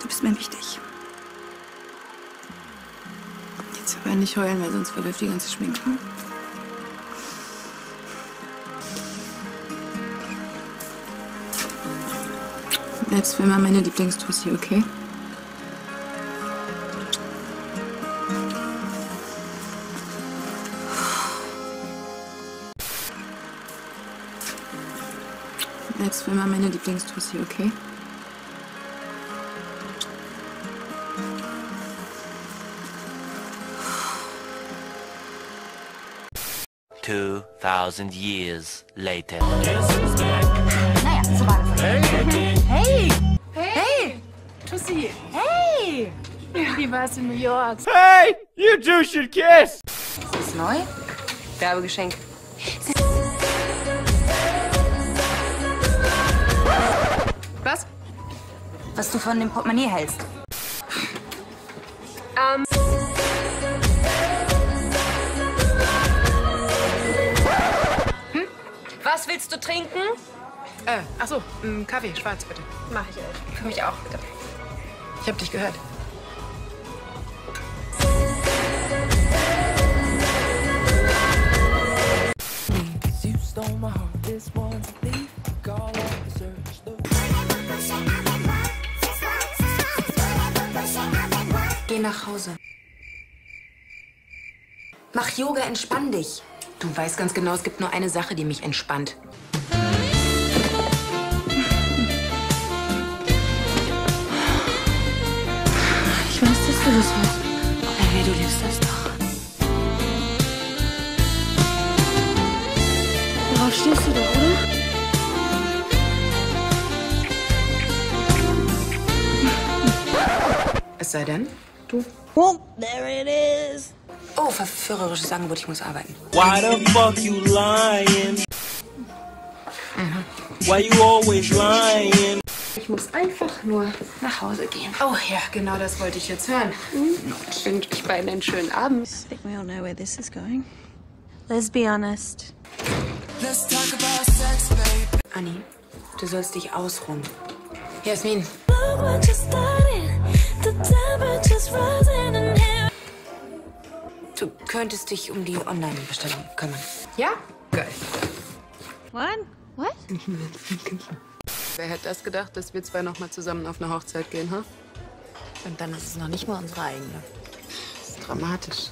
Du bist mir wichtig. Jetzt aber nicht heulen, weil sonst verläuft die ganze Schminke. Bleibst für immer meine Lieblingstussi, okay? Bleibst für immer meine Lieblingstussi, okay? Years later. Naja, so war das. Hey! Hey! Tussi! Hey! Wie war's in New York? Hey! You two should kiss! Ist das neu? Werbegeschenk. Was? Was du von dem Portemonnaie hältst. Was willst du trinken? Achso, Kaffee, schwarz bitte. Mach ich auch. Für mich auch, bitte. Ich hab dich gehört. Geh nach Hause. Mach Yoga, entspann dich. Du weißt ganz genau, es gibt nur eine Sache, die mich entspannt. Ich weiß, dass du das hast. Hey, du liebst das doch. Worauf stehst du da, oder? Es sei denn, du... Oh, there it is! Oh, verführerisches Angebot, ich muss arbeiten. Why the fuck you lying? Why you always lying? Ich muss einfach nur nach Hause gehen. Oh ja, genau das wollte ich jetzt hören. Ich wünsche euch beiden einen schönen Abend. I think we all know where this is going. Let's be honest. Let's talk about sex, babe. Anni, du sollst dich ausruhen. Jasmin. Du könntest dich um die Online-Bestellung kümmern. Ja? Geil. One? What? Wer hätte das gedacht, dass wir zwei noch mal zusammen auf eine Hochzeit gehen, ha? Huh? Und dann ist es noch nicht mal unsere eigene. Das ist dramatisch.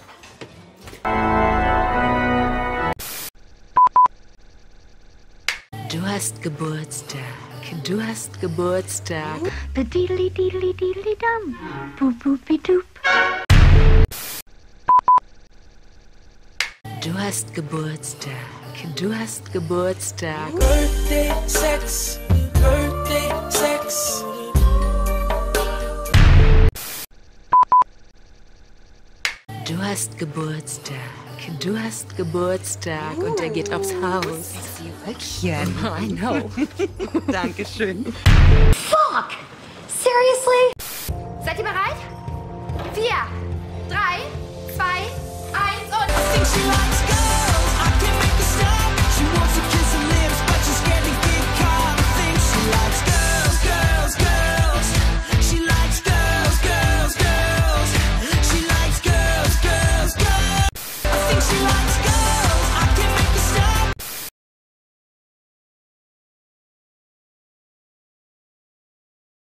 Du hast Geburtstag. Du hast Geburtstag. Bedidli-didli-didli-dam. Bububidup. Du hast Geburtstag. Du hast Geburtstag. Birthday Sex. Birthday Sex. Du hast Geburtstag. Du hast Geburtstag. Und er geht aufs Haus. Röckchen. I know. Dankeschön. Fuck! Seriously? Seid ihr bereit? 4, 3, 2, 1 und...